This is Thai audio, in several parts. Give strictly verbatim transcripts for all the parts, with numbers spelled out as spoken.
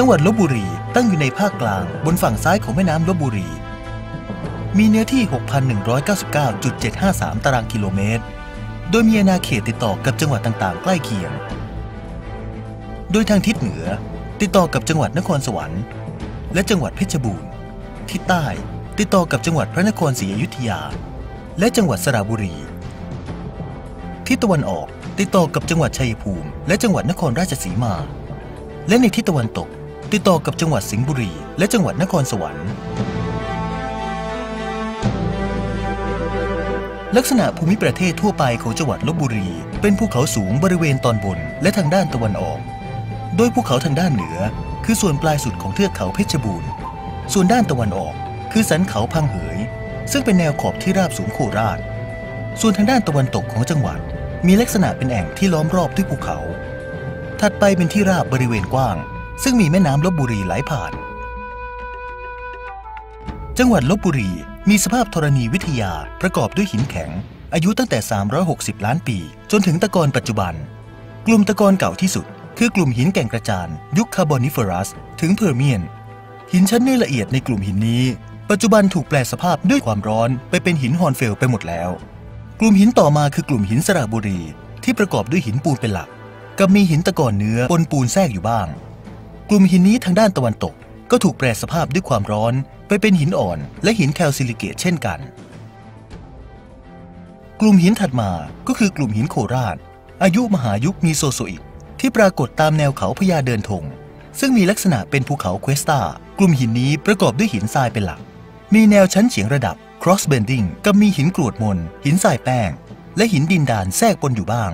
จังหวัดลพบุรีตั้งอยู่ในภาคกลางบนฝั่งซ้ายของแม่น้ำลพบุรีมีเนื้อที่ หกพันหนึ่งร้อยเก้าสิบเก้าจุดเจ็ดห้าสาม ตารางกิโลเมตรโดยมีอาณาเขตติดต่อกับจังหวัดต่างๆใกล้เคียงโดยทางทิศเหนือติดต่อกับจังหวัดนครสวรรค์และจังหวัดเพชรบูรณ์ทิศใต้ติดต่อกับจังหวัดพระนครศรีอยุธยาและจังหวัดสระบุรีทิศตะวันออกติดต่อกับจังหวัดชัยภูมิและจังหวัดนครราชสีมาและในทิศตะวันตกติดต่อกับจังหวัดสิงห์บุรีและจังหวัดนครสวรรค์ลักษณะภูมิประเทศทั่วไปของจังหวัดลพบุรีเป็นภูเขาสูงบริเวณตอนบนและทางด้านตะวันออกโดยภูเขาทางด้านเหนือคือส่วนปลายสุดของเทือกเขาเพชรบูรณ์ส่วนด้านตะวันออกคือสันเขาพังเหยซึ่งเป็นแนวขอบที่ราบสูงโคราชส่วนทางด้านตะวันตกของจังหวัดมีลักษณะเป็นแอ่งที่ล้อมรอบด้วยภูเขาถัดไปเป็นที่ราบบริเวณกว้างซึ่งมีแม่น้ำลพบุรีไหลผ่านจังหวัดลพบุรีมีสภาพธรณีวิทยาประกอบด้วยหินแข็งอายุตั้งแต่สามร้อยหกสิบล้านปีจนถึงตะกอนปัจจุบันกลุ่มตะกอนเก่าที่สุดคือกลุ่มหินแก่งกระจานยุคคาร์บอนิเฟอรัสถึงเพอร์เมียนหินชั้นเนื้อละเอียดในกลุ่มหินนี้ปัจจุบันถูกแปลสภาพด้วยความร้อนไปเป็นหินฮอร์นเฟลไปหมดแล้วกลุ่มหินต่อมาคือกลุ่มหินสระบุรีที่ประกอบด้วยหินปูนเป็นหลักกับมีหินตะกอนเนื้อปนปูนแทรกอยู่บ้างกลุ่มหินนี้ทางด้านตะวันตกก็ถูกแปลสภาพด้วยความร้อนไปเป็นหินอ่อนและหินแคลซิลิเกตเช่นกันกลุ่มหินถัดมาก็คือกลุ่มหินโคราชอายุมหายุคมีโซโซอิกที่ปรากฏตามแนวเขาพญาเดินธงซึ่งมีลักษณะเป็นภูเขาเควสตากลุ่มหินนี้ประกอบด้วยหินทรายเป็นหลักมีแนวชั้นเฉียงระดับ cross bending กับมีหินกรวดมนหินทรายแป้งและหินดินดานแทรกปนอยู่บ้าง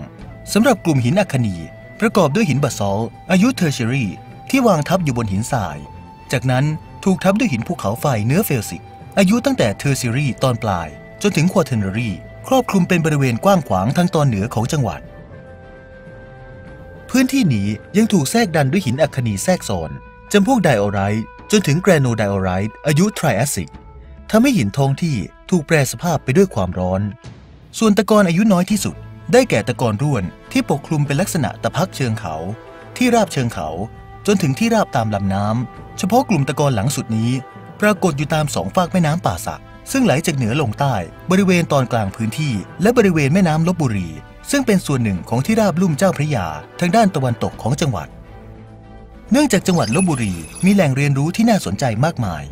สำหรับกลุ่มหินอัคนีประกอบด้วยหินบาซอลต์อายุเทอร์เชอรี่ที่วางทับอยู่บนหินทรายจากนั้นถูกทับด้วยหินภูเขาไฟเนื้อเฟลซิกอายุตั้งแต่เทอร์เซียรีตอนปลายจนถึงควอเทอร์รีครอบคลุมเป็นบริเวณกว้างขวางทางตอนเหนือของจังหวัดพื้นที่นี้ยังถูกแทรกดันด้วยหินอัคนีแทรกซ้อนจำพวกไดออไรต์จนถึงแกรโนไดออไรต์อายุไทรแอสซิกทำให้หินท้องที่ถูกแปรสภาพไปด้วยความร้อนส่วนตะกอนอายุน้อยที่สุดได้แก่ตะกอนร่วนที่ปกคลุมเป็นลักษณะตะพักเชิงเขาที่ราบเชิงเขาจนถึงที่ราบตามลำน้ำเฉพาะกลุ่มตะกอนหลังสุดนี้ปรากฏอยู่ตามสองฝากแม่น้ำป่าสักซึ่งไหลจากเหนือลงใต้บริเวณตอนกลางพื้นที่และบริเวณแม่น้ำลพบุรีซึ่งเป็นส่วนหนึ่งของที่ราบลุ่มเจ้าพระยาทางด้านตะวันตกของจังหวัดเนื่องจากจังหวัดลพบุรีมีแหล่งเรียนรู้ที่น่าสนใจมากมาย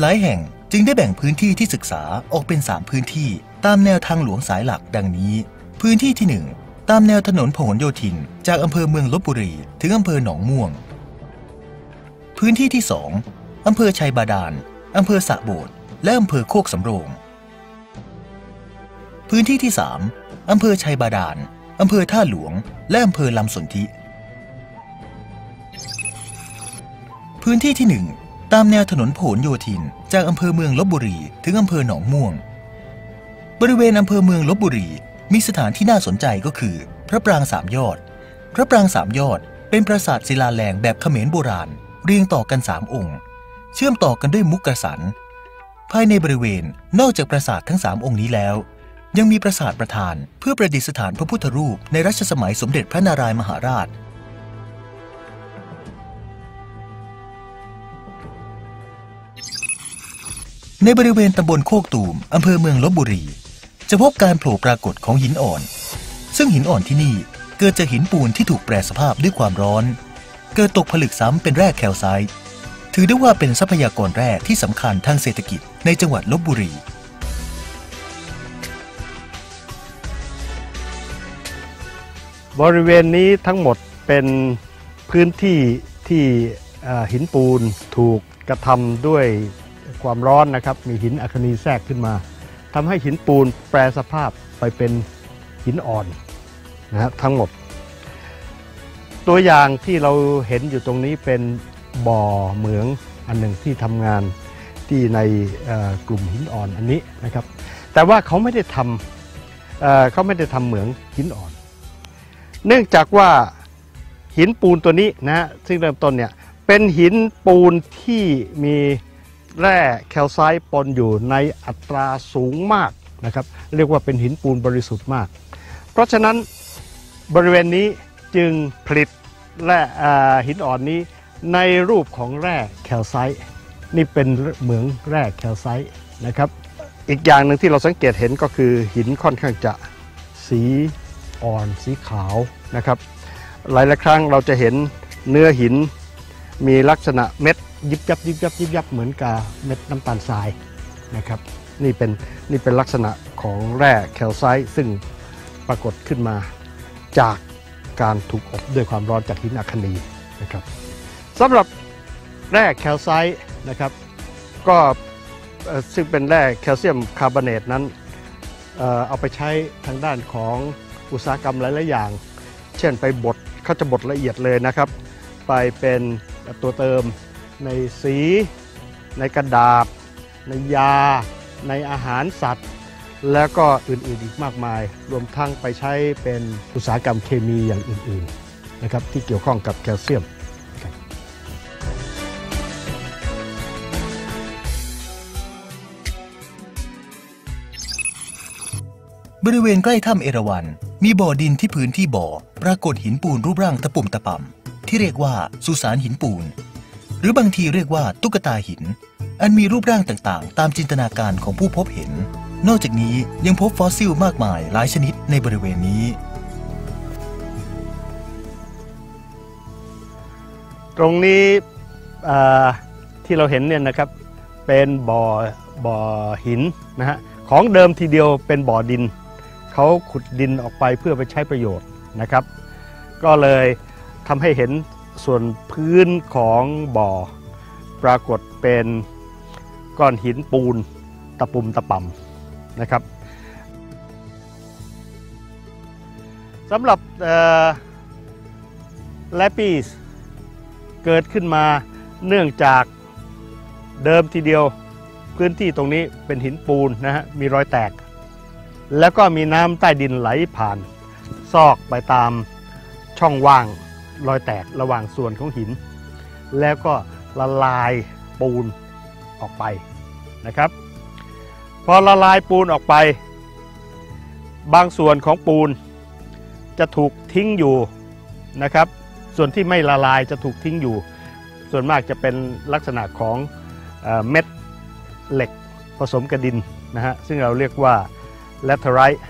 หลายแห่งจึงได้แบ่งพื้นที่ที่ศึกษาออกเป็นสามพื้นที่ตามแนวทางหลวงสายหลักดังนี้พื้นที่ที่หนึ่งตามแนวถนนพหลโยธินจากอำเภอเมืองลพบุรีถึงอำเภอหนองม่วงพื้นที่ที่สองอำเภอชัยบาดาลอำเภอสะโบดและอำเภอโคกสำโรงพื้นที่ที่สามอำเภอชัยบาดาลอำเภอท่าหลวงและอำเภอลำสนธิพื้นที่ที่หนึ่งตามแนวถนนพหลโยธินจากอำเภอเมืองลพบุรีถึงอำเภอหนองม่วงบริเวณอำเภอเมืองลพบุรีมีสถานที่น่าสนใจก็คือพระปรางสามยอดพระปรางสามยอดเป็นปราสาทศิลาแรงแบบเขมรโบราณเรียงต่อกันสามองค์เชื่อมต่อกันด้วยมุกกระสันภายในบริเวณนอกจากปราสาททั้งสามองค์นี้แล้วยังมีปราสาทประธานเพื่อประดิษฐานพระพุทธรูปในรัชสมัยสมเด็จพระนารายมหาราชในบริเวณตำบลโคกตูมอำเภอเมืองลพบุรีจะพบการโผล่ปรากฏของหินอ่อนซึ่งหินอ่อนที่นี่เกิดจากหินปูนที่ถูกแปรสภาพด้วยความร้อนเกิดตกผลึกซ้ำเป็นแร่แคลไซต์ถือได้ว่าเป็นทรัพยากรแร่ที่สำคัญทางเศรษฐกิจในจังหวัดลพบุรีบริเวณนี้ทั้งหมดเป็นพื้นที่ที่หินปูนถูกกระทำด้วยความร้อนนะครับมีหินอัคนีแทรกขึ้นมาทำให้หินปูนแปรสภาพไปเป็นหินอ่อนนะครับทั้งหมดตัวอย่างที่เราเห็นอยู่ตรงนี้เป็นบ่อเหมืองอันหนึ่งที่ทำงานที่ในกลุ่มหินอ่อนอันนี้นะครับแต่ว่าเขาไม่ได้ทำเขาไม่ได้ทำเหมืองหินอ่อนเนื่องจากว่าหินปูนตัวนี้นะซึ่งเริ่มต้นเนี่ยเป็นหินปูนที่มีแร่แคลไซต์ปนอยู่ในอัตราสูงมากนะครับเรียกว่าเป็นหินปูนบริสุทธิ์มากเพราะฉะนั้นบริเวณนี้จึงผลิตและหินอ่อนนี้ ในรูปของแร่แคลไซต์นี่เป็นเหมืองแร่แคลไซต์นะครับอีกอย่างหนึ่งที่เราสังเกตเห็นก็คือหินค่อนข้างจะสีอ่อนสีขาวนะครับหลายๆครั้งเราจะเห็นเนื้อหินมีลักษณะเม็ดยิบยับยิบยับยิบยับเหมือนกับเม็ดน้ำตาลทรายนะครับนี่เป็นนี่เป็นลักษณะของแร่แคลไซต์ซึ่งปรากฏขึ้นมาจากการถูกอบด้วยความร้อนจากหินอัคนีนะครับสำหรับแร่แคลไซต์นะครับก็ซึ่งเป็นแร่แคลเซียมคาร์บอเนตนั้นเอาไปใช้ทางด้านของอุตสาหกรรมหลายๆอย่างเช่นไปบดเขาจะบดละเอียดเลยนะครับไปเป็นตัวเติมในสีในกระดาษในยาในอาหารสัตว์แล้วก็อื่นๆอีกมากมายรวมทั้งไปใช้เป็นอุตสาหกรรมเคมีอย่างอื่นๆนะครับที่เกี่ยวข้องกับแคลเซียมบริเวณใกล้ถ้ำเอราวัณมีบ่อดินที่พื้นที่บ่อปรากฏหินปูนรูปร่างตะปุ่มตะป่ำที่เรียกว่าสุสานหินปูนหรือบางทีเรียกว่าตุ๊กตาหินอันมีรูปร่างต่างๆตามจินตนาการของผู้พบเห็นนอกจากนี้ยังพบฟอสซิลมากมายหลายชนิดในบริเวณนี้ตรงนี้ที่เราเห็นเนี่ยนะครับเป็นบ่อบ่อหินนะฮะของเดิมทีเดียวเป็นบ่อดินเขาขุดดินออกไปเพื่อไปใช้ประโยชน์นะครับก็เลยทำให้เห็นส่วนพื้นของบ่อปรากฏเป็นก้อนหินปูนตะปุ่มตะป่ำนะครับสำหรับแลปิสเกิดขึ้นมาเนื่องจากเดิมทีเดียวพื้นที่ตรงนี้เป็นหินปูนนะฮะมีรอยแตกแล้วก็มีน้ำใต้ดินไหลผ่านซอกไปตามช่องว่างรอยแตกระหว่างส่วนของหินแล้วก็ละลายปูนออกไปนะครับพอละลายปูนออกไปบางส่วนของปูนจะถูกทิ้งอยู่นะครับส่วนที่ไม่ละลายจะถูกทิ้งอยู่ส่วนมากจะเป็นลักษณะของเอ่อเม็ดเหล็กผสมกับดินนะฮะซึ่งเราเรียกว่าแลเทอไรต์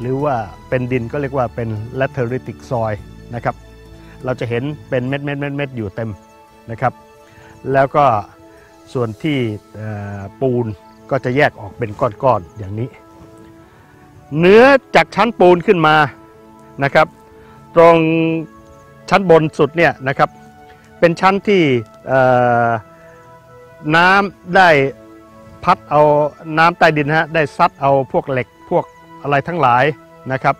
หรือว่าเป็นดินก็เรียกว่าเป็นแลเทอริติกซอยนะครับเราจะเห็นเป็นเม็ดเม็ดเม็ดเม็ดอยู่เต็มนะครับแล้วก็ส่วนที่ปูนก็จะแยกออกเป็นก้อนๆอย่างนี้เนื้อจากชั้นปูนขึ้นมานะครับตรงชั้นบนสุดเนี่ยนะครับเป็นชั้นที่น้ำได้พัดเอาน้ำใต้ดินฮะได้ซัดเอาพวกเหล็กพวกอะไรทั้งหลายนะครับ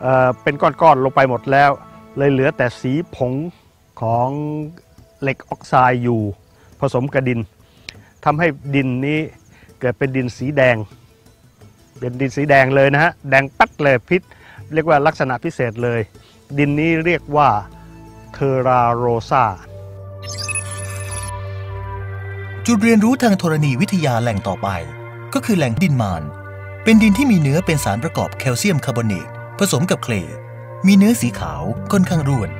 เอ่อ เป็นก้อนๆลงไปหมดแล้วเลยเหลือแต่สีผงของเหล็กออกไซด์อยู่ผสมกับดินทำให้ดินนี้เกิดเป็นดินสีแดงเป็นดินสีแดงเลยนะฮะแดงปัดเลยพิษเรียกว่าลักษณะพิเศษเลยดินนี้เรียกว่าเทราโรซาจุดเรียนรู้ทางธรณีวิทยาแหล่งต่อไปก็คือแหล่งดินมานเป็นดินที่มีเนื้อเป็นสารประกอบแคลเซียมคาร์บอเนตผสมกับเคลย์มีเนื้อสีขาวค่อนข้างร่วน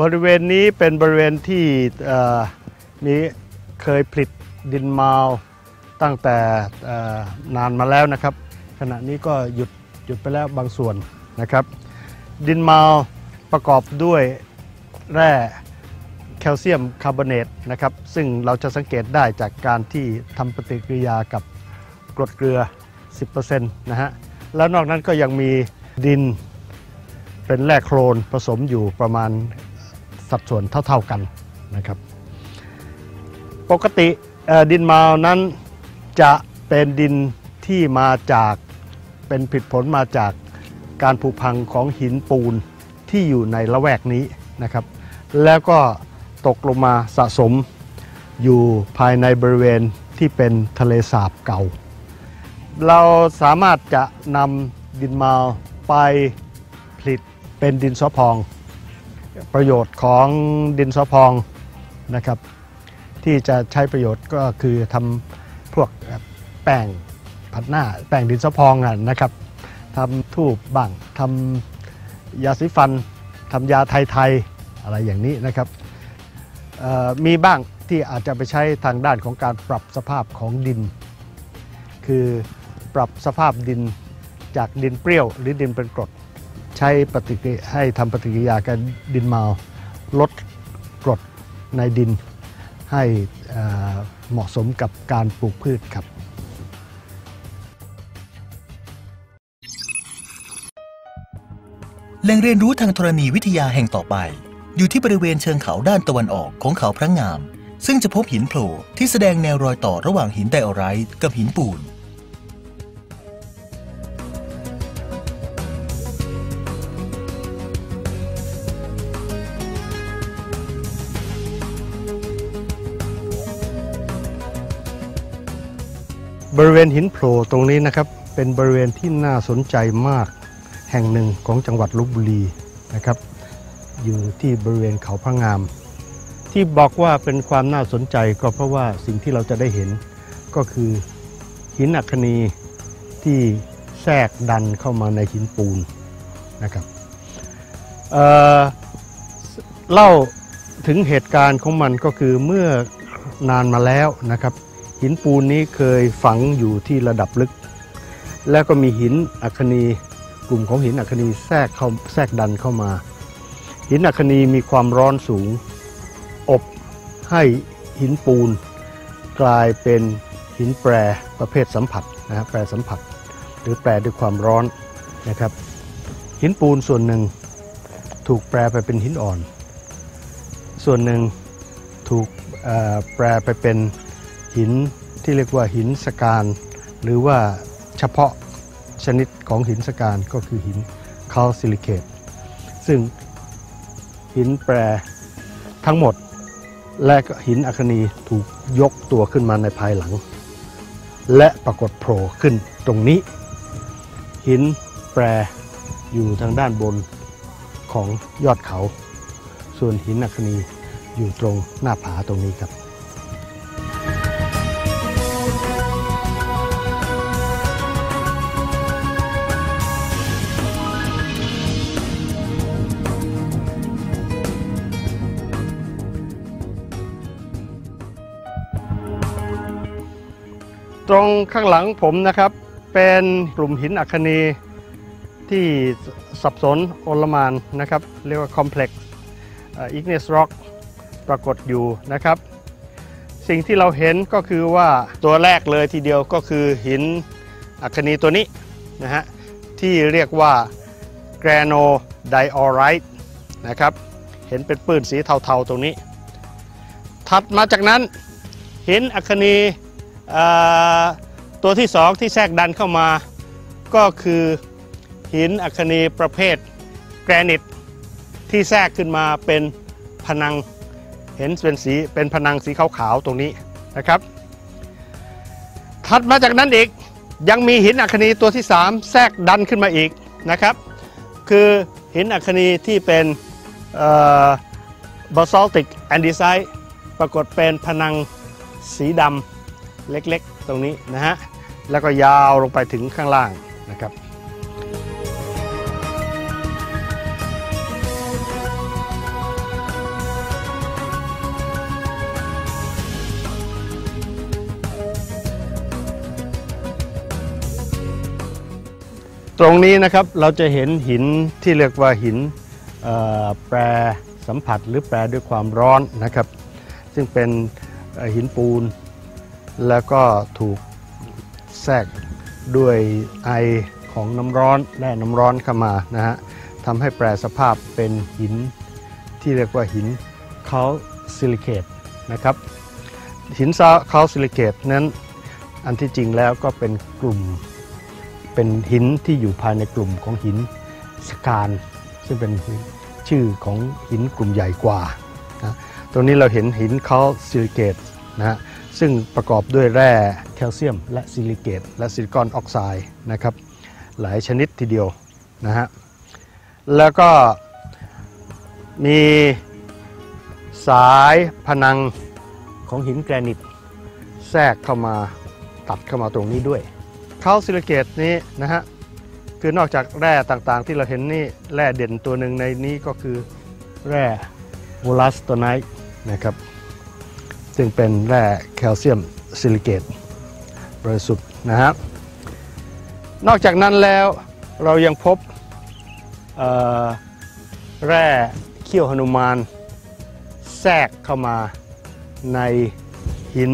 บริเวณนี้เป็นบริเวณที่มีเคยผลิตดินมาวตั้งแต่นานมาแล้วนะครับขณะนี้ก็หยุดหยุดไปแล้วบางส่วนนะครับดินมาวประกอบด้วยแร่แคลเซียมคาร์บอเนตนะครับซึ่งเราจะสังเกตได้จากการที่ทำปฏิกิริยากับกรดเกลือ สิบเปอร์เซ็นต์ นะฮะแล้วนอกนั้นก็ยังมีดินเป็นแร่โคลนผสมอยู่ประมาณสัดส่วนเท่าๆกันนะครับปกติดินมาวนั้นจะเป็นดินที่มาจากเป็นผลผลมาจากการผุพังของหินปูนที่อยู่ในละแวกนี้นะครับแล้วก็ตกลงมาสะสมอยู่ภายในบริเวณที่เป็นทะเลสาบเก่าเราสามารถจะนำดินมาวไปผลิตเป็นดินสอพองประโยชน์ของดินสอพองนะครับ ที่จะใช้ประโยชน์ก็คือทำพวกแป้งผัดหน้าแป้งดินสะพองนะครับทำทูบบ้างทำยาสีฟันทำยาไทยๆอะไรอย่างนี้นะครับมีบ้างที่อาจจะไปใช้ทางด้านของการปรับสภาพของดินคือปรับสภาพดินจากดินเปรี้ยวหรือดินเป็นกรดใช้ปฏิกิริยาให้ทำปฏิกิริยากับดินเมาลดกรดในดินให้เหมาะสมกับการปลูกพืชครับแหล่งเรียนรู้ทางธรณีวิทยาแห่งต่อไปอยู่ที่บริเวณเชิงเขาด้านตะวันออกของเขาพระงามซึ่งจะพบหินโผล่ที่แสดงแนวรอยต่อระหว่างหินไดออไรต์กับหินปูนบริเวณหินโผล่ตรงนี้นะครับเป็นบริเวณที่น่าสนใจมากแห่งหนึ่งของจังหวัดลพบุรีนะครับอยู่ที่บริเวณเขาพระงามที่บอกว่าเป็นความน่าสนใจก็เพราะว่าสิ่งที่เราจะได้เห็นก็คือหินอัคนีที่แทรกดันเข้ามาในหินปูนนะครับ เอ่อ เล่าถึงเหตุการณ์ของมันก็คือเมื่อนานมาแล้วนะครับหินปูนนี้เคยฝังอยู่ที่ระดับลึกแล้วก็มีหินอัคนีกลุ่มของหินอัคนีแทรกเข้าแทรกดันเข้ามาหินอัคนีมีความร้อนสูงอบให้หินปูนกลายเป็นหินแปรประเภทสัมผัสนะฮะแปรสัมผัสหรือแปรด้วยความร้อนนะครับหินปูนส่วนหนึ่งถูกแปรไปเป็นหินอ่อนส่วนหนึ่งถูกแปรไปเป็นหินที่เรียกว่าหินสกานหรือว่าเฉพาะชนิดของหินสกานก็คือหินคาลซิลิเคตซึ่งหินแปรทั้งหมดและก็หินอัคนีถูกยกตัวขึ้นมาในภายหลังและปรากฏโผล่ขึ้นตรงนี้หินแปรอยู่ทางด้านบนของยอดเขาส่วนหินอัคนีอยู่ตรงหน้าผาตรงนี้ครับตรงข้างหลังผมนะครับเป็นกลุ่มหินอัคนีที่สับสนโอลมานนะครับเรียกว่าคอมเพล็กซ์อิกเนสร็อกปรากฏอยู่นะครับสิ่งที่เราเห็นก็คือว่าตัวแรกเลยทีเดียวก็คือหินอัคนีตัวนี้นะฮะที่เรียกว่าแกรโนไดออไรต์นะครับเห็นเป็นปื้นสีเทาๆตรงนี้ถัดมาจากนั้นหินอัคนีตัวที่สองที่แทรกดันเข้ามาก็คือหินอัคนีประเภทแกรนิตที่แทรกขึ้นมาเป็นผนังเห็นเป็นสีเป็นผนังสีขาวๆตรงนี้นะครับถัดมาจากนั้นอีกยังมีหินอัคนีตัวที่สามแทรกดันขึ้นมาอีกนะครับคือหินอัคนีที่เป็นบาซัลติกแอนดีไซต์ปรากฏเป็นผนังสีดำเล็กๆตรงนี้นะฮะแล้วก็ยาวลงไปถึงข้างล่างนะครับตรงนี้นะครับเราจะเห็นหินที่เรียกว่าหินแปรสัมผัสหรือแปรด้วยความร้อนนะครับซึ่งเป็นหินปูนแล้วก็ถูกแทรกด้วยไอของน้ำร้อนและน้ำร้อนเข้ามานะฮะทำให้แปรสภาพเป็นหินที่เรียกว่าหินคาลซิลิเคตนะครับหินคาลซิลิเคตนั้นอันที่จริงแล้วก็เป็นกลุ่มเป็นหินที่อยู่ภายในกลุ่มของหินสกานซึ่งเป็นชื่อของหินกลุ่มใหญ่กว่านะตรงนี้เราเห็นหินคาลซิลิเคตนะฮะซึ่งประกอบด้วยแร่แคลเซียมและซิลิเกตและซิลิคอนออกไซด์นะครับหลายชนิดทีเดียวนะฮะแล้วก็มีสายผนัง ของหินแกรนิตแทรกเข้ามาตัดเข้ามาตรงนี้ด้วยเขาซิลิเกตนี้นะฮะคือนอกจากแร่ต่างๆที่เราเห็นนี่แร่เด่นตัวหนึ่งในนี้ก็คือแร่วูลัสโตไนท์นะครับซึ่งเป็นแร่แคลเซียมซิลิเกตบริสุทธิ์นะฮะนอกจากนั้นแล้วเรายังพบแร่เขี้ยวหนุมานแทรกเข้ามาในหิน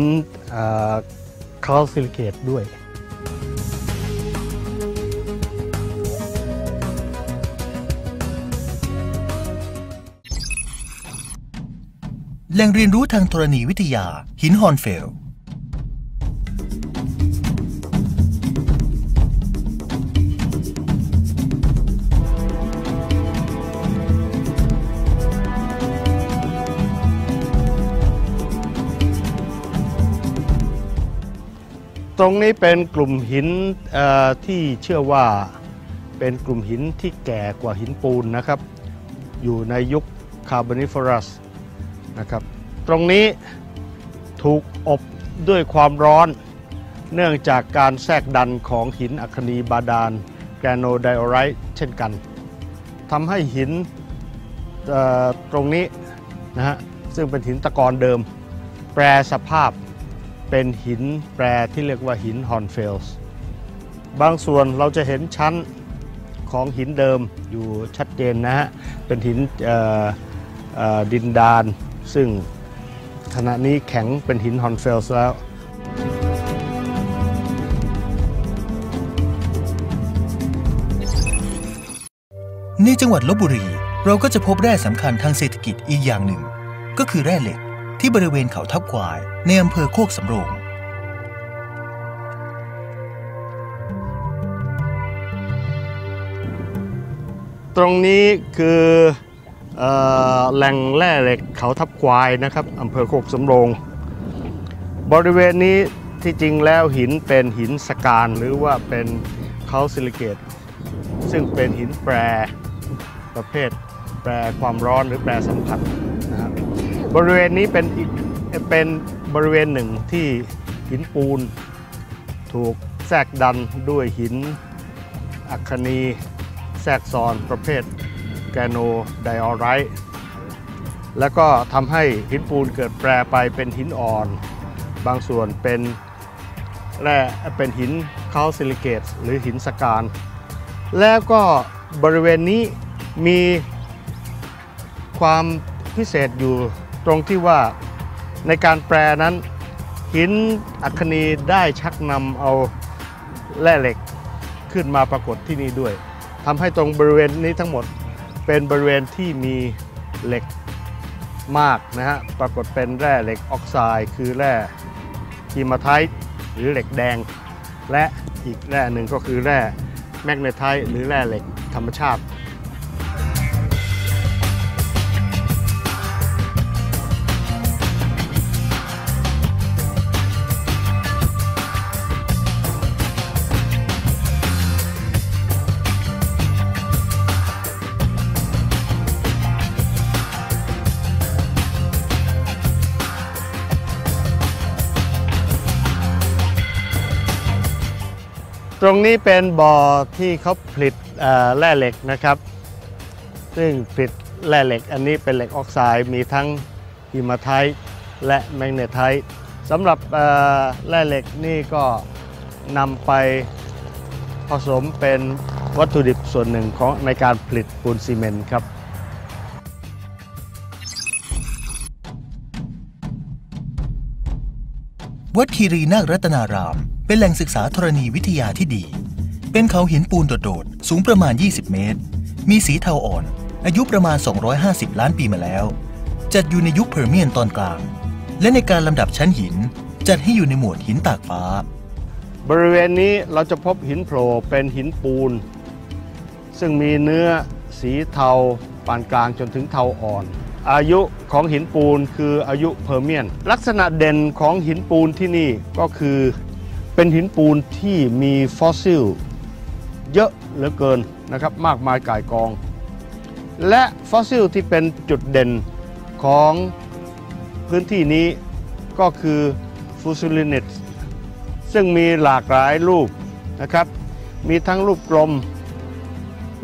คาลซิลิเกตด้วยแหล่งเรียนรู้ทางธรณีวิทยาหินฮอร์นเฟลตรงนี้เป็นกลุ่มหินที่เชื่อว่าเป็นกลุ่มหินที่แก่กว่าหินปูนนะครับอยู่ในยุคคาร์บอนิฟอรัสนะครับตรงนี้ถูกอบด้วยความร้อนเนื่องจากการแทรกดันของหินอัคนีบาดาลแกรโนไดออไรต์เช่นกันทำให้หินตรงนี้นะฮะซึ่งเป็นหินตะกอนเดิมแปรสภาพเป็นหินแปรที่เรียกว่าหินฮอร์นเฟลส์บางส่วนเราจะเห็นชั้นของหินเดิมอยู่ชัดเจนนะฮะเป็นหินดินดานซึ่งขณะนี้แข็งเป็นหินฮอร์นเฟลส์แล้วในจังหวัดลพบุรีเราก็จะพบแร่สำคัญทางเศรษฐกิจอีกอย่างหนึ่งก็คือแร่เหล็กที่บริเวณเขาทับควายในอำเภอโคกสำโรงตรงนี้คือแหล่งแร่เหล็กเขาทับควายนะครับอำเภอโคกสำโรงบริเวณนี้ที่จริงแล้วหินเป็นหินสกานหรือว่าเป็นคาลซิลิเกตซึ่งเป็นหินแปรประเภทแปรความร้อนหรือแปรสัมผัสนะครับบริเวณนี้เป็นอีกเป็นบริเวณหนึ่งที่หินปูนถูกแทรกดันด้วยหินอัคนีแทรกซ้อนประเภทแกรโนไดออไรต์แล้วก็ทำให้หินปูนเกิดแปรไปเป็นหินอ่อนบางส่วนเป็นแร่เป็นหินคาลซิลิเกตหรือหินสกานแล้วก็บริเวณนี้มีความพิเศษอยู่ตรงที่ว่าในการแปรนั้นหินอัคนีได้ชักนำเอาแร่เหล็กขึ้นมาปรากฏที่นี่ด้วยทำให้ตรงบริเวณนี้ทั้งหมดเป็นบริเวณที่มีเหล็กมากนะฮะปรากฏเป็นแร่เหล็กออกไซด์คือแร่ฮีมาไทต์หรือเหล็กแดงและอีกแร่หนึ่งก็คือแร่แมกเนไทต์หรือแร่เหล็กธรรมชาติตรงนี้เป็นบ่อที่เขาผลิตแร่เหล็กนะครับซึ่งผลิตแร่เหล็กอันนี้เป็นเหล็กออกไซด์มีทั้งหิมาไทต์และแมกเนไทต์สำหรับแร่เหล็กนี่ก็นำไปผสมเป็นวัตถุดิบส่วนหนึ่งของในการผลิตปูนซีเมนต์ครับวัดคีรีนาครัตนารามเป็นแหล่งศึกษาธรณีวิทยาที่ดีเป็นเขาหินปูนโดดๆสูงประมาณยี่สิบเมตรมีสีเทาอ่อนอายุประมาณสองร้อยห้าสิบล้านปีมาแล้วจัดอยู่ในยุคเพอร์เมียนตอนกลางและในการลำดับชั้นหินจัดให้อยู่ในหมวดหินตากฟ้าบริเวณนี้เราจะพบหินโผล่เป็นหินปูนซึ่งมีเนื้อสีเทาปานกลางจนถึงเทาอ่อนอายุของหินปูนคืออายุเพอร์เมียนลักษณะเด่นของหินปูนที่นี่ก็คือเป็นหินปูนที่มีฟอสซิลเยอะเหลือเกินนะครับมากมายก่ายกองและฟอสซิลที่เป็นจุดเด่นของพื้นที่นี้ ก็คือฟูซูลินิดซึ่งมีหลากหลายรูปนะครับมีทั้งรูปกลม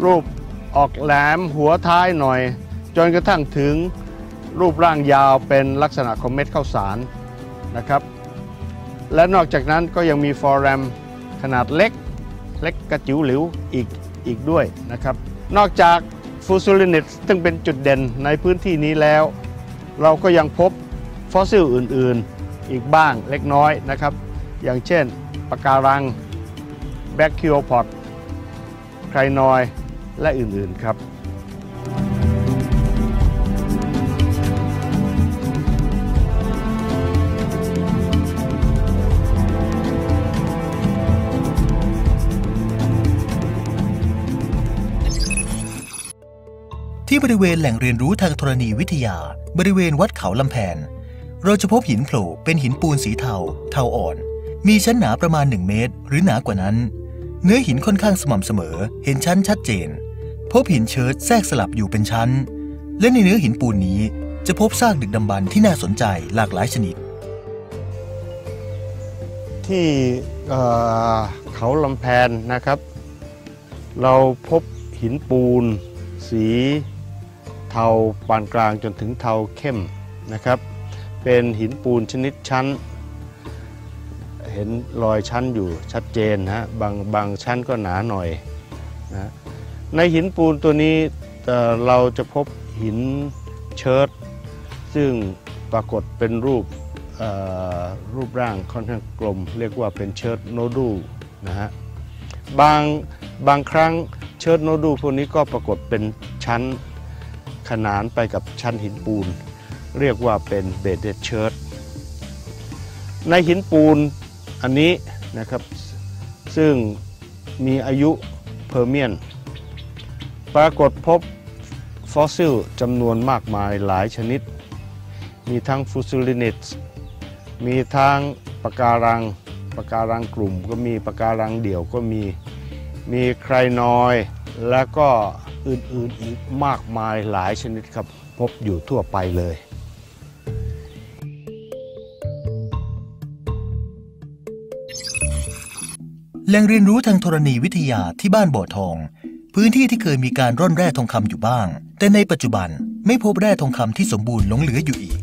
รูปออกแหลมหัวท้ายหน่อยจนกระทั่งถึงรูปร่างยาวเป็นลักษณะของเม็ดข้าวสารนะครับและนอกจากนั้นก็ยังมีฟอแรมขนาดเล็กเล็กกระจิ๋วหลิวอีกอีกด้วยนะครับนอกจากฟูซูลินิดซึ่งเป็นจุดเด่นในพื้นที่นี้แล้วเราก็ยังพบฟอสซิลอื่นๆอีกบ้างเล็กน้อยนะครับอย่างเช่นปะการังแบคคิโอพอดไครนอยและอื่นๆครับที่บริเวณแหล่งเรียนรู้ทางธรณีวิทยาบริเวณวัดเขาลำแพนเราจะพบหินโผล่เป็นหินปูนสีเทาเทาอ่อนมีชั้นหนาประมาณหนึ่งเมตรหรือหนากว่านั้นเนื้อหินค่อนข้างสม่ำเสมอเห็นชั้นชัดเจนพบหินเชิดแทรกสลับอยู่เป็นชั้นและในเนื้อหินปูนนี้จะพบซากดึกดำบรรพ์ที่น่าสนใจหลากหลายชนิดที่เขาลำแพนนะครับเราพบหินปูนสีเทาปานกลางจนถึงเทาเข้มนะครับเป็นหินปูนชนิดชั้นเห็นรอยชั้นอยู่ชัดเจนนะบางบางชั้นก็หนาหน่อยนะในหินปูนตัวนี้เราจะพบหินเชิดซึ่งปรากฏเป็นรูปรูปร่างค่อนข้างกลมเรียกว่าเป็นเชิดโนดูนะฮะบางบางครั้งเชิดโนดูพวกนี้ก็ปรากฏเป็นชั้นขนานไปกับชั้นหินปูนเรียกว่าเป็นเบดเดดเชิดในหินปูนอันนี้นะครับซึ่งมีอายุเพอร์เมียนปรากฏพบฟอสซิลจำนวนมากมายหลายชนิดมีทั้งฟูซูลินิดมีทั้งปะการังปะการังกลุ่มก็มีปะการังเดี่ยวก็มีมีไครนอยและก็อื่นๆอีกมากมายหลายชนิดครับพบอยู่ทั่วไปเลยแหล่งเรียนรู้ทางธรณีวิทยาที่บ้านบ่อทองพื้นที่ที่เคยมีการร่อนแร่ทองคำอยู่บ้างแต่ในปัจจุบันไม่พบแร่ทองคำที่สมบูรณ์หลงเหลืออยู่อีก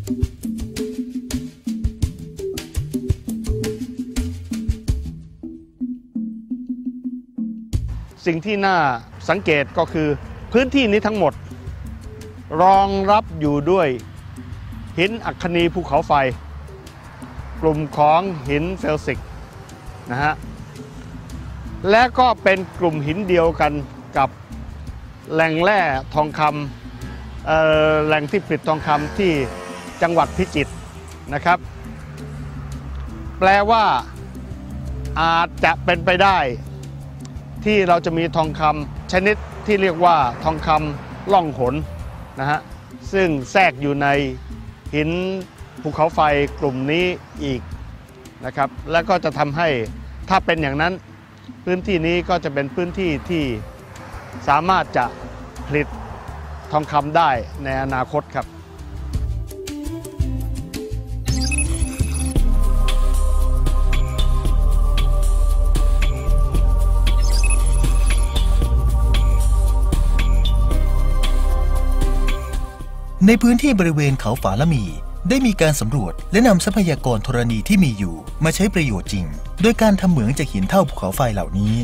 สิ่งที่น่าสังเกตก็คือพื้นที่นี้ทั้งหมดรองรับอยู่ด้วยหินอัคนีภูเขาไฟกลุ่มของหินเฟลซิกนะฮะและก็เป็นกลุ่มหินเดียวกันกับแหล่งแร่ทองคำแหล่งที่ผลิตทองคำที่จังหวัดพิจิตรนะครับแปลว่าอาจจะเป็นไปได้ที่เราจะมีทองคำชนิดที่เรียกว่าทองคำล่องหนนะฮะซึ่งแทรกอยู่ในหินภูเขาไฟกลุ่มนี้อีกนะครับและก็จะทำให้ถ้าเป็นอย่างนั้นพื้นที่นี้ก็จะเป็นพื้นที่ที่สามารถจะผลิตทองคำได้ในอนาคตครับในพื้นที่บริเวณเขาฝาละมีได้มีการสำรวจและนำทรัพยากรธรณีที่มีอยู่มาใช้ประโยชน์จริงโดยการทำเหมืองจากหินเท่าภูเขาไฟเหล่านี้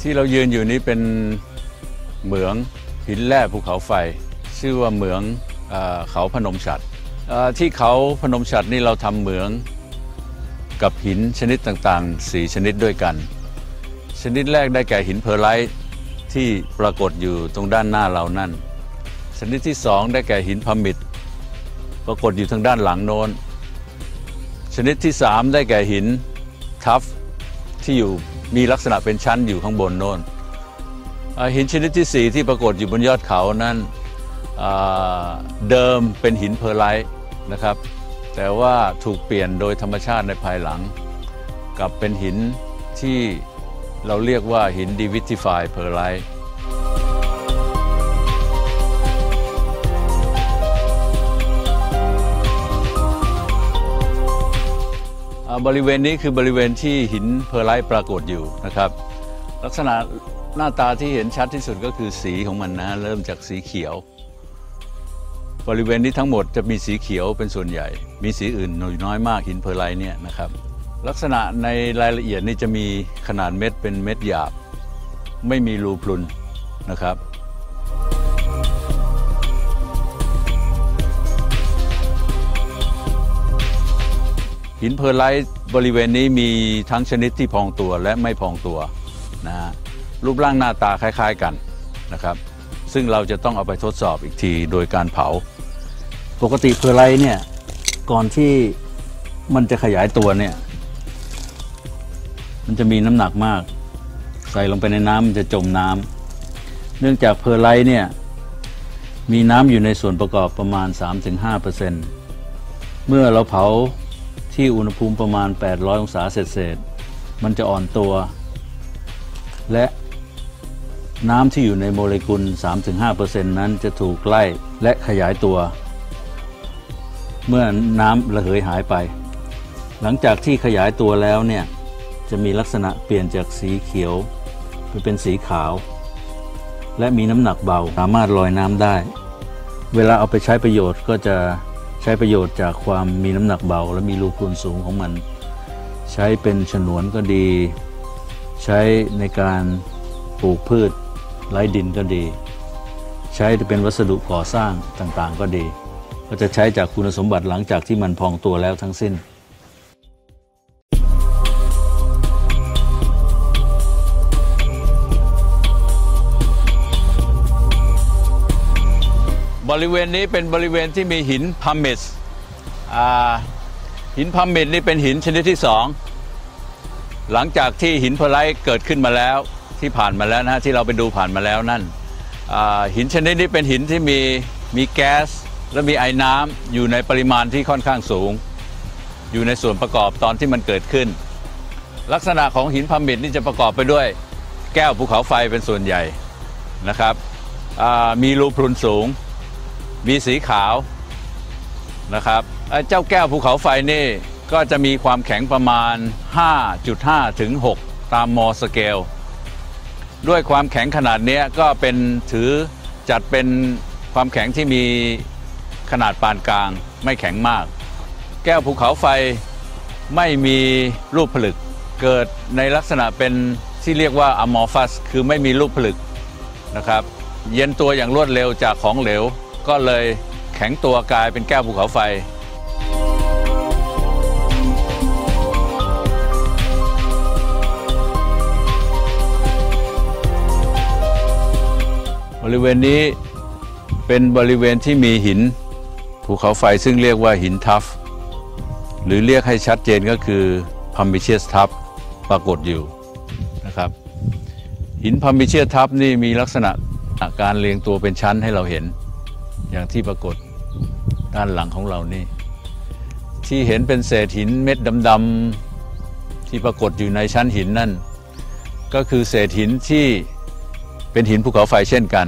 ที่เรายืนอยู่นี้เป็นเหมืองหินแร่ภูเขาไฟชื่อว่าเหมืองเอ่อเขาพนมฉัตรที่เขาพนมฉัตรนี่เราทำเหมืองกับหินชนิดต่างๆสี่ชนิดด้วยกันชนิดแรกได้แก่หินเพอร์ไลท์ที่ปรากฏอยู่ตรงด้านหน้าเรานั่นชนิดที่สองได้แก่หินพามิดปรากฏอยู่ทางด้านหลังโน้นชนิดที่สามได้แก่หินทัฟที่อยู่มีลักษณะเป็นชั้นอยู่ข้างบนโน้นหินชนิดที่สี่ที่ปรากฏอยู่บนยอดเขานั้นเดิมเป็นหินเพอร์ไลท์นะครับแต่ว่าถูกเปลี่ยนโดยธรรมชาติในภายหลังกลับเป็นหินที่ เราเรียกว่าหินดีวิทิฟายเพอร์ไลท์บริเวณนี้คือบริเวณที่หินเพอร์ไลท์ปรากฏอยู่นะครับลักษณะหน้าตาที่เห็นชัดที่สุดก็คือสีของมันนะเริ่มจากสีเขียวบริเวณนี้ทั้งหมดจะมีสีเขียวเป็นส่วนใหญ่มีสีอื่นน้อยมากหินเพอร์ไลท์เนี่ยนะครับลักษณะในรายละเอียดนี่จะมีขนาดเม็ดเป็นเม็ดหยาบไม่มีรูพรุนนะครับหินเพอร์ไลท์บริเวณนี้มีทั้งชนิดที่พองตัวและไม่พองตัวนะรูปร่างหน้าตาคล้ายๆกันนะครับซึ่งเราจะต้องเอาไปทดสอบอีกทีโดยการเผาปกติเพอร์ไลท์เนี่ยก่อนที่มันจะขยายตัวเนี่ยมันจะมีน้ำหนักมากใส่ลงไปในน้ำมันจะจมน้ำเนื่องจากเพอร์ไลท์เนี่ยมีน้ำอยู่ในส่วนประกอบประมาณ สามถึงห้าเปอร์เซ็นต์ เมื่อเราเผาที่อุณหภูมิประมาณแปดร้อยองศาเศษๆมันจะอ่อนตัวและน้ำที่อยู่ในโมเลกุล สามถึงห้าเปอร์เซ็นต์ นั้นจะถูกไล่และขยายตัวเมื่อน้ำระเหยหายไปหลังจากที่ขยายตัวแล้วเนี่ยจะมีลักษณะเปลี่ยนจากสีเขียวไปเป็นสีขาวและมีน้ำหนักเบาสามารถลอยน้ำได้เวลาเอาไปใช้ประโยชน์ก็จะใช้ประโยชน์จากความมีน้ำหนักเบาและมีรูพรุนสูงของมันใช้เป็นฉนวนก็ดีใช้ในการปลูกพืชไร้ดินก็ดีใช้เป็นวัสดุก่อสร้างต่างๆก็ดีก็จะใช้จากคุณสมบัติหลังจากที่มันพองตัวแล้วทั้งสิ้นบริเวณนี้เป็นบริเวณที่มีหินพัมเมตหินพัมเมตนี่เป็นหินชนิดที่สองหลังจากที่หินเพอร์ไลท์เกิดขึ้นมาแล้วที่ผ่านมาแล้วนะที่เราไปดูผ่านมาแล้วนั่นหินชนิดนี้เป็นหินที่มีมีแก๊สและมีไอน้ำอยู่ในปริมาณที่ค่อนข้างสูงอยู่ในส่วนประกอบตอนที่มันเกิดขึ้นลักษณะของหินพัมเมตนี่จะประกอบไปด้วยแก้วภูเขาไฟเป็นส่วนใหญ่นะครับมีรูพรุนสูงมีสีขาวนะครับเจ้าแก้วภูเขาไฟนี่ก็จะมีความแข็งประมาณ ห้าจุดห้าถึงหก ตามมอสเกลด้วยความแข็งขนาดนี้ก็เป็นถือจัดเป็นความแข็งที่มีขนาดปานกลางไม่แข็งมากแก้วภูเขาไฟไม่มีรูปผลึกเกิดในลักษณะเป็นที่เรียกว่าอะมอร์ฟัสคือไม่มีรูปผลึกนะครับเย็นตัวอย่างรวดเร็วจากของเหลวก็เลยแข็งตัวกลายเป็นแก้วภูเขาไฟบริเวณนี้เป็นบริเวณที่มีหินภูเขาไฟซึ่งเรียกว่าหินทัฟหรือเรียกให้ชัดเจนก็คือพัมพิเชียสทัฟปรากฏอยู่นะครับหินพัมพิเชียสทัฟนี่มีลักษณะการเรียงตัวเป็นชั้นให้เราเห็นอย่างที่ปรากฏด้านหลังของเรานี่ที่เห็นเป็นเศษหินเม็ดดำๆที่ปรากฏอยู่ในชั้นหินนั่นก็คือเศษหินที่เป็นหินภูเขาไฟเช่นกัน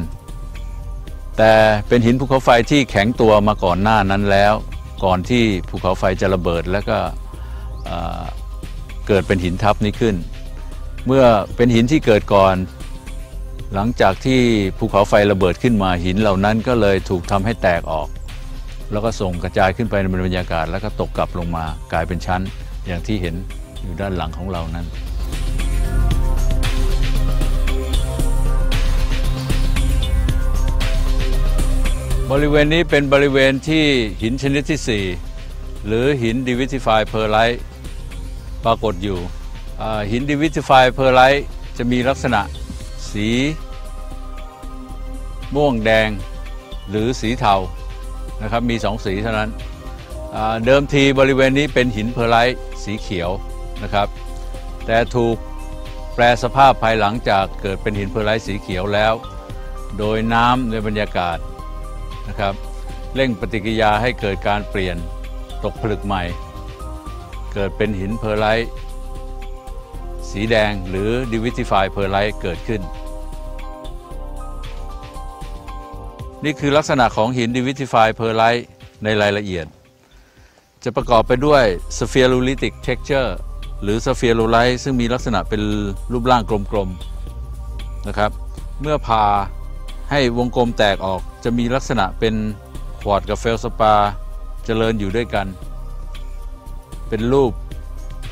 แต่เป็นหินภูเขาไฟที่แข็งตัวมาก่อนหน้านั้นแล้วก่อนที่ภูเขาไฟจะระเบิดแล้วก็เกิดเป็นหินทับนี้ขึ้นเมื่อเป็นหินที่เกิดก่อนหลังจากที่ภูเขาไฟระเบิดขึ้นมาหินเหล่านั้นก็เลยถูกทำให้แตกออกแล้วก็ส่งกระจายขึ้นไปในบรรยากาศแล้วก็ตกกลับลงมากลายเป็นชั้นอย่างที่เห็นอยู่ด้านหลังของเรานั้นบริเวณนี้เป็นบริเวณที่หินชนิดที่สี่หรือหินดิวิทิฟายเพอร์ไลท์ปรากฏอยู่หินดิวิทิฟายเพอร์ไลท์จะมีลักษณะสีม่วงแดงหรือสีเทานะครับมีสองสีเท่านั้นเดิมทีบริเวณนี้เป็นหินเพอร์ไลท์สีเขียวนะครับแต่ถูกแปรสภาพภายหลังจากเกิดเป็นหินเพอร์ไลท์สีเขียวแล้วโดยน้ำในบรรยากาศนะครับเร่งปฏิกิริยาให้เกิดการเปลี่ยนตกผลึกใหม่เกิดเป็นหินเพอร์ไลท์ สีแดงหรือ Diversified Perlite เกิดขึ้นนี่คือลักษณะของหิน Diversified Perlite ในรายละเอียดจะประกอบไปด้วย Spherulitic Texture หรือ Spherulite ซึ่งมีลักษณะเป็นรูปร่างกลมๆนะครับเมื่อพาให้วงกลมแตกออกจะมีลักษณะเป็นควอตซ์กับเฟลสปาร์เจริญอยู่ด้วยกันเป็นรูป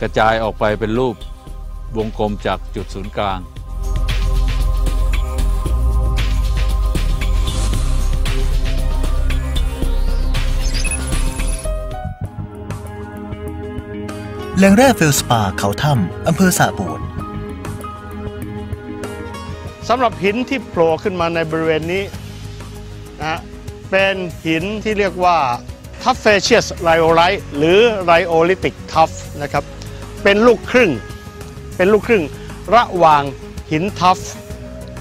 กระจายออกไปเป็นรูปวงกลมจากจุดศูนย์กลางแหล่งแร่เฟลสปาร์เขาถ้ำอำเภอสะโบดสำหรับหินที่โผล่ขึ้นมาในบริเวณนี้นะเป็นหินที่เรียกว่า Tuffaceous Rhyolite หรือ Rhyolitic Tuff นะครับเป็นลูกครึ่งเป็นลูกครึ่งระหว่างหิน Tuff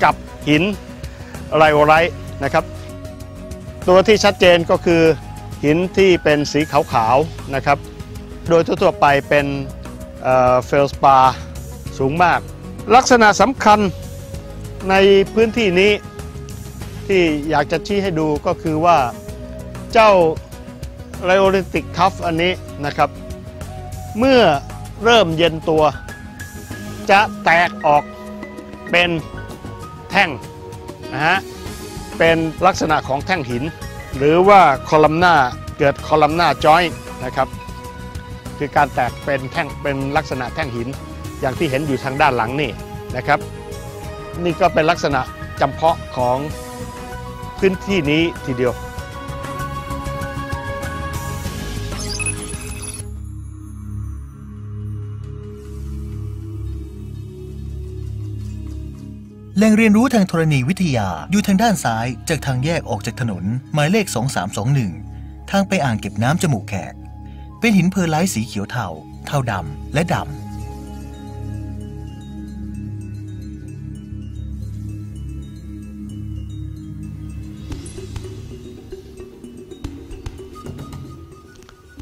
กับหิน Rhyolite นะครับตัวที่ชัดเจนก็คือหินที่เป็นสีขาวๆนะครับโดยทั่วๆไปเป็นเฟลสปาร์สูงมากลักษณะสำคัญในพื้นที่นี้ที่อยากจะชี้ให้ดูก็คือว่าเจ้าไลโอลิติกทัฟอันนี้นะครับเมื่อเริ่มเย็นตัวจะแตกออกเป็นแท่งนะฮะเป็นลักษณะของแท่งหินหรือว่าคอลัมนาร์เกิดคอลัมนาร์จอยน์นะครับคือการแตกเป็นแท่งเป็นลักษณะแท่งหินอย่างที่เห็นอยู่ทางด้านหลังนี่นะครับนี่ก็เป็นลักษณะจำเพาะของพื้นที่นี้ทีเดียวแหล่งเรียนรู้ทางธรณีวิทยาอยู่ทางด้านซ้ายจากทางแยกออกจากถนนหมายเลขสองสามสองหนึ่งทางไปอ่างเก็บน้ำจมูกแขกเป็นหินเพอร์ไลท์สีเขียวเทาเทาดำและดำ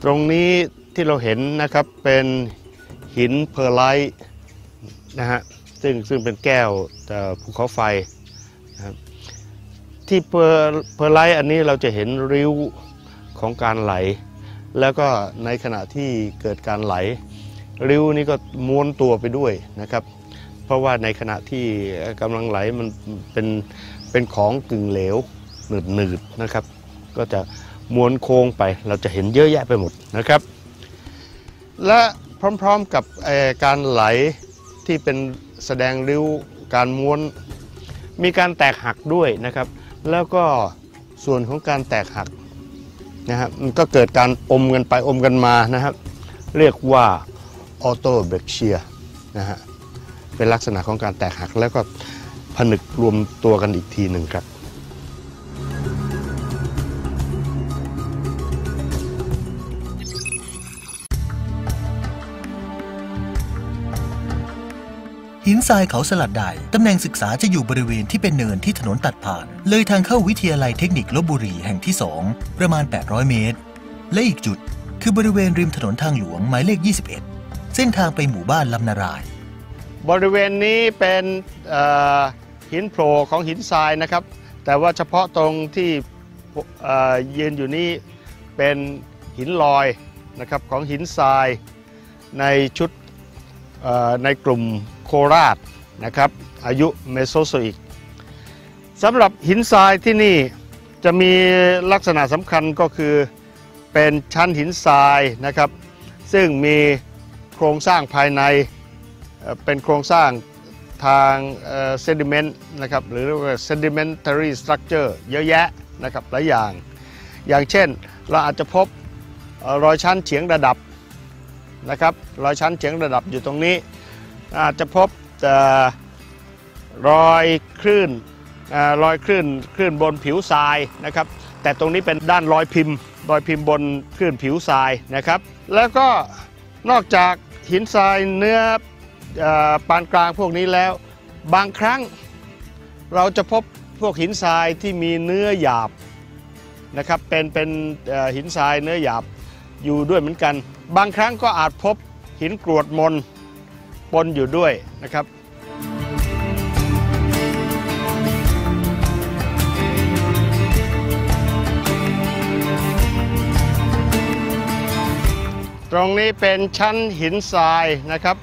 ตรงนี้ที่เราเห็นนะครับเป็นหินเพอร์ไลท์นะฮะซึ่งซึ่งเป็นแก้วภูเขาไฟนะครับที่เพอร์เพอร์ไลท์อันนี้เราจะเห็นริ้วของการไหลแล้วก็ในขณะที่เกิดการไหลริ้วนี้ก็ม้วนตัวไปด้วยนะครับเพราะว่าในขณะที่กำลังไหลมันเป็นเป็นของกึ่งเหลวหนืดหนืดนะครับก็จะม้วนโค้งไปเราจะเห็นเยอะแยะไปหมดนะครับและพร้อมๆกับการไหลที่เป็นแสดงริ้วการม้วนมีการแตกหักด้วยนะครับแล้วก็ส่วนของการแตกหักนะครับมันก็เกิดการอมกันไปอมกันมานะครับเรียกว่าออโตเบกเชียนะฮะเป็นลักษณะของการแตกหักแล้วก็ผนึกรวมตัวกันอีกทีหนึ่งครับหินทรายเขาสลัดใดตำแหน่งศึกษาจะอยู่บริเวณที่เป็นเนินที่ถนนตัดผ่านเลยทางเข้าวิทยาลัยเทคนิคลพบุรีแห่งที่สองประมาณแปดร้อยเมตรและอีกจุดคือบริเวณริมถนนทางหลวงหมายเลขยี่สิบเอ็ดเส้นทางไปหมู่บ้านลำนารายบริเวณนี้เป็นหินโผล่ของหินทรายนะครับแต่ว่าเฉพาะตรงที่ยืนอยู่นี้เป็นหินลอยนะครับของหินทรายในชุดในกลุ่มโคราชนะครับอายุเมโซโซอิกสำหรับหินทรายที่นี่จะมีลักษณะสำคัญก็คือเป็นชั้นหินทรายนะครับซึ่งมีโครงสร้างภายในเป็นโครงสร้างทางเซดิเมนต์นะครับหรือเรียกว่า sedimentary structure เยอะแยะนะครับหลายอย่างอย่างเช่นเราอาจจะพบรอยชั้นเฉียงระดับนะครับรอยชั้นเฉียงระดับอยู่ตรงนี้อาจจะพบรอยคลื่นรอยคลื่นคลื่นบนผิวทรายนะครับแต่ตรงนี้เป็นด้านรอยพิมพ์รอยพิมพ์บนคลื่นผิวทรายนะครับแล้วก็นอกจากหินทรายเนื้อปานกลางพวกนี้แล้วบางครั้งเราจะพบพวกหินทรายที่มีเนื้อหยาบนะครับเป็นเป็นหินทรายเนื้อหยาบอยู่ด้วยเหมือนกันบางครั้งก็อาจพบหินกรวดมน ปนอยู่ด้วยนะครับตรงนี้เป็นชั้นหินทรายนะครับ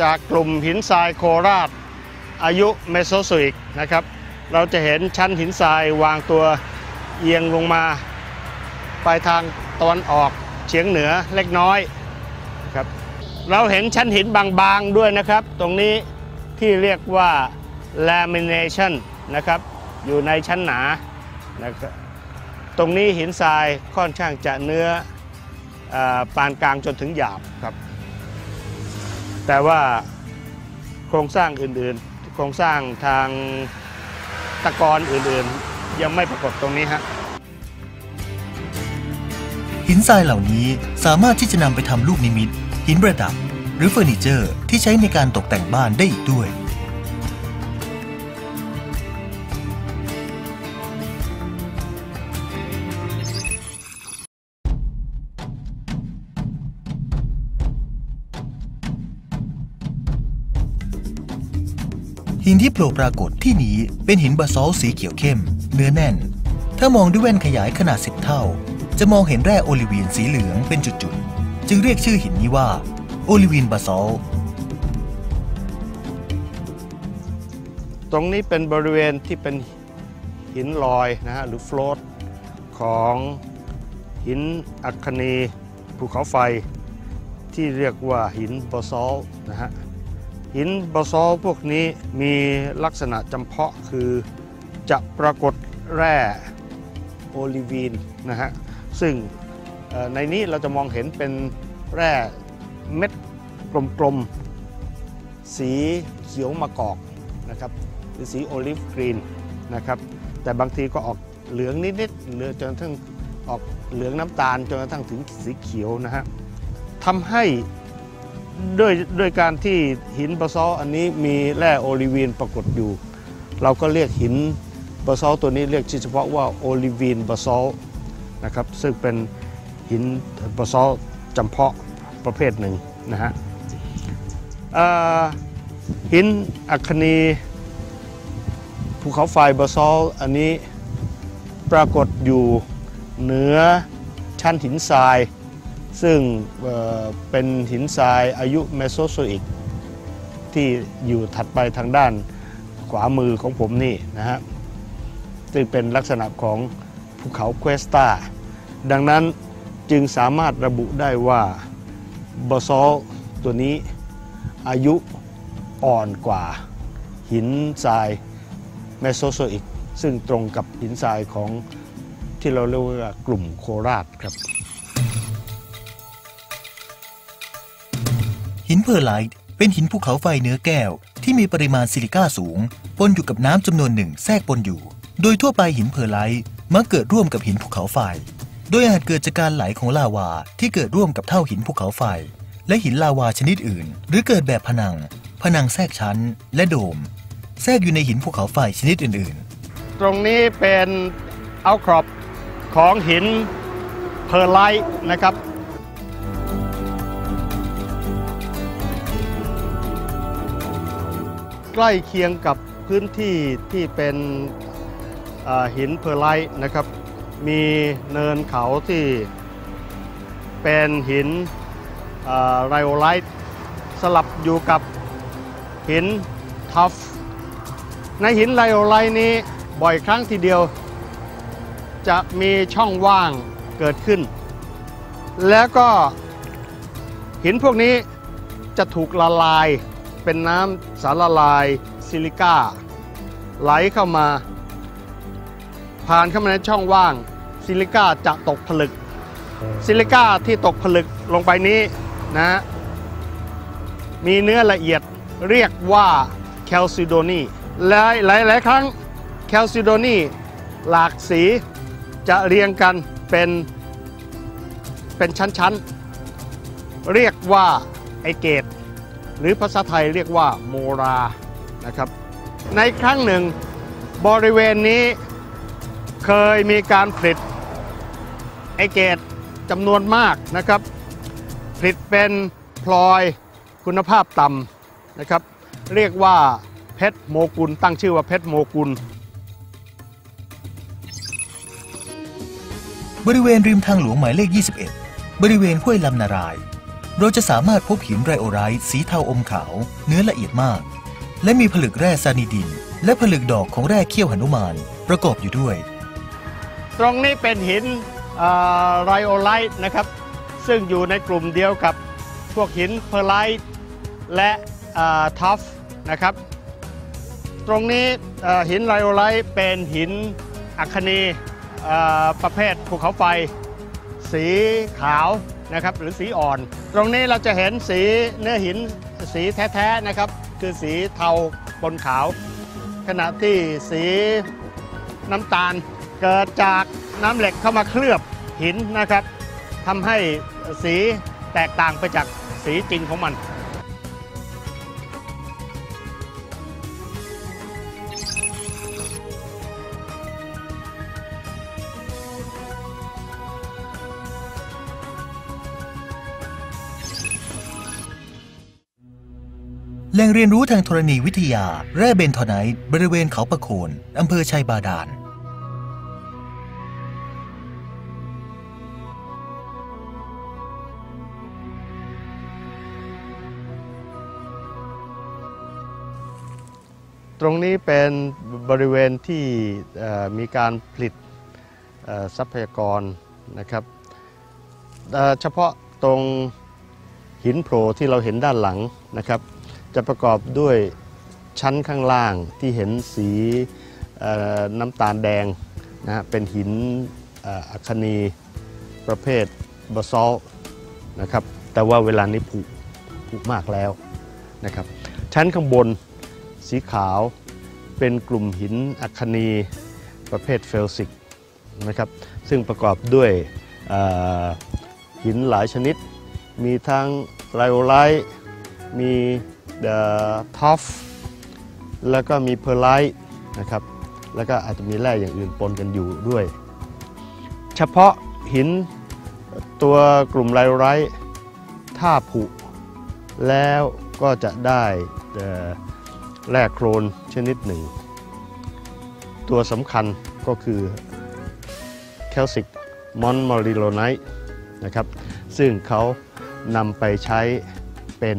จากกลุ่มหินทรายโคราชอายุเมโซโซอิกนะครับเราจะเห็นชั้นหินทรายวางตัวเอียงลงมาไปทางตะวันออกเฉียงเหนือเล็กน้อยครับเราเห็นชั้นหินบางๆด้วยนะครับตรงนี้ที่เรียกว่า lamination นะครับอยู่ในชั้นหนานะครับตรงนี้หินทรายค่อนข้างจะเนื้อปานกลางจนถึงหยาบครับแต่ว่าโครงสร้างอื่นๆโครงสร้างทางตะกอนอื่นๆยังไม่ปรากฏตรงนี้ฮะหินทรายเหล่านี้สามารถที่จะนำไปทำลูกนิมิตหินประดับหรือเฟอร์นิเจอร์ที่ใช้ในการตกแต่งบ้านได้อีกด้วยหินที่โผล่ปรากฏที่นี้เป็นหินบาซอลต์สีเขียวเข้มเนื้อแน่นถ้ามองด้วยแว่นขยายขนาดสิบเท่าจะมองเห็นแร่โอลิวีนสีเหลืองเป็นจุดๆจึงเรียกชื่อหินนี้ว่าโอลิวีนบาซอลต์ตรงนี้เป็นบริเวณที่เป็นหินลอยนะฮะหรือโฟลตของหินอัคนีภูเขาไฟที่เรียกว่าหินบาซอลต์นะฮะหินบาซอลต์พวกนี้มีลักษณะจำเพาะคือจะปรากฏแร่โอลิวีนนะฮะซึ่งในนี้เราจะมองเห็นเป็นแร่เม็ดกลมๆสีเขียวมะกอกนะครับหรือสีโอลิฟกรีนนะครับแต่บางทีก็ออกเหลืองนิดๆเหลือจนกระทั่งออกเหลืองน้ำตาลจนกระทั่งถึงสีเขียวนะฮะทำให้ด้วยด้วยการที่หินบาซอลต์อันนี้มีแร่โอลิวีนปรากฏอยู่เราก็เรียกหินบาซอลต์ตัวนี้เรียกเฉพาะว่าโอลิวีนบาซอลต์นะครับซึ่งเป็นหินบาซอลต์จำเพาะประเภทหนึ่งนะฮะหินอัคนีภูเขาไฟบาซอลต์อันนี้ปรากฏอยู่เหนือชั้นหินทรายซึ่งเป็นหินทรายอายุเมโซโซอิกที่อยู่ถัดไปทางด้านขวามือของผมนี่นะฮะซึ่งเป็นลักษณะของภูเขาเควสตาดังนั้นจึงสามารถระบุได้ว่าบาซอลต์ตัวนี้อายุอ่อนกว่าหินทรายเมโซโซอิกซึ่งตรงกับหินทรายของที่เราเรียกว่ากลุ่มโคราชครับหินเพอร์ไลท์เป็นหินภูเขาไฟเนื้อแก้วที่มีปริมาณซิลิก้าสูงปนอยู่กับน้ำจำนวนหนึ่งแทรกปนอยู่โดยทั่วไปหินเพอร์ไลท์มักเกิดร่วมกับหินภูเขาไฟโดยอาจเกิดจากการไหลของลาวาที่เกิดร่วมกับเท่าหินภูเขาไฟและหินลาวาชนิดอื่นหรือเกิดแบบผนังผนังแทรกชั้นและโดมแทรกอยู่ในหินภูเขาไฟชนิดอื่นๆตรงนี้เป็นเอาครอบของหินเพอร์ไลท์นะครับใกล้เคียงกับพื้นที่ที่เป็นหินเพอร์ไลท์นะครับมีเนินเขาที่เป็นหินไรโอไลท์สลับอยู่กับหินทัฟในหินไรโอไลท์นี้บ่อยครั้งทีเดียวจะมีช่องว่างเกิดขึ้นแล้วก็หินพวกนี้จะถูกละลายเป็นน้ำสารละลายซิลิก้าไหลเข้ามาผ่านเข้ามาในช่องว่างซิลิก้าจะตกผลึกซิลิก้าที่ตกผลึกลงไปนี้นะมีเนื้อละเอียดเรียกว่าแคลซิโดนีหลายหลายหลายครั้งแคลซิโดนีหลากสีจะเรียงกันเป็นเป็นชั้นๆเรียกว่าไอเกตหรือภาษาไทยเรียกว่าโมรานะครับในครั้งหนึ่งบริเวณนี้เคยมีการผลิตไอเกตจำนวนมากนะครับผลิตเป็นพลอยคุณภาพต่ นะครับเรียกว่าเพชรโมกุลตั้งชื่อว่าเพชรโมกุลบริเวณริมทางหลวงหมายเลขยี่สิบเอ็ดบริเวณห้วยลำนารายเราจะสามารถพบหินไรโอไรท์สีเทาอมขาวเนื้อละเอียดมากและมีผลึกแร่ซานิดินและผลึกดอกของแร่เขี้ยวหนุมานประกอบอยู่ด้วยตรงนี้เป็นหินไรโอไรท์นะครับซึ่งอยู่ในกลุ่มเดียวกับพวกหินเพอร์ไลท์และทัฟนะครับตรงนี้หินไรโอไรท์เป็นหินอัคนีประเภทภูเขาไฟสีขาวนะครับหรือสีอ่อนตรงนี้เราจะเห็นสีเนื้อหินสีแท้ๆนะครับคือสีเทาปนขาวขณะที่สีน้ำตาลเกิดจากน้ำเหล็กเข้ามาเคลือบหินนะครับทำให้สีแตกต่างไปจากสีจริงของมันแหล่งเรียนรู้ทางธรณีวิทยาแร่เบนทอไนท์บริเวณเขาปะโคนอำเภอชัยบาดาลตรงนี้เป็นบริเวณที่มีการผลิตทรัพยากรนะครับเฉพาะตรงหินโผล่ที่เราเห็นด้านหลังนะครับจะประกอบด้วยชั้นข้างล่างที่เห็นสีน้ำตาลแดงนะฮะเป็นหินอัคนีประเภทบาซอลนะครับแต่ว่าเวลานี้ผุผุมากแล้วนะครับชั้นข้างบนสีขาวเป็นกลุ่มหินอัคนีประเภทเฟลซิกนะครับซึ่งประกอบด้วยหินหลายชนิดมีทั้งไลโอไลท์มีท็อฟแล้วก็มีเพอร์ไลท์นะครับแล้วก็อาจจะมีแร่อย่างอื่นปนกันอยู่ด้วยเฉพาะหินตัวกลุ่มไลโอไลท์ถ้าผุแล้วก็จะได้แร่โครนชนิดหนึ่งตัวสำคัญก็คือแคลซิกมอนต์มอริโลไนท์นะครับซึ่งเขานำไปใช้เป็น